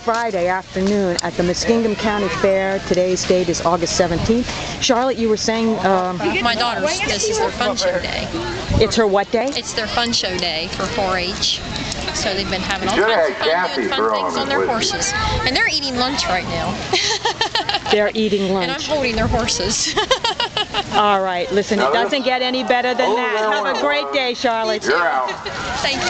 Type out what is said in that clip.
Friday afternoon at the Muskingum County Fair. Today's date is August 17th. Charlotte, you were saying... my daughter's, this is their fun show day. It's her what day? It's their fun show day for 4-H. So they've been having all kinds of fun, doing fun things on their horses. And they're eating lunch right now. They're eating lunch. And I'm holding their horses. All right, listen, it doesn't get any better than that. Have a great day, Charlotte. You're out. Thank you.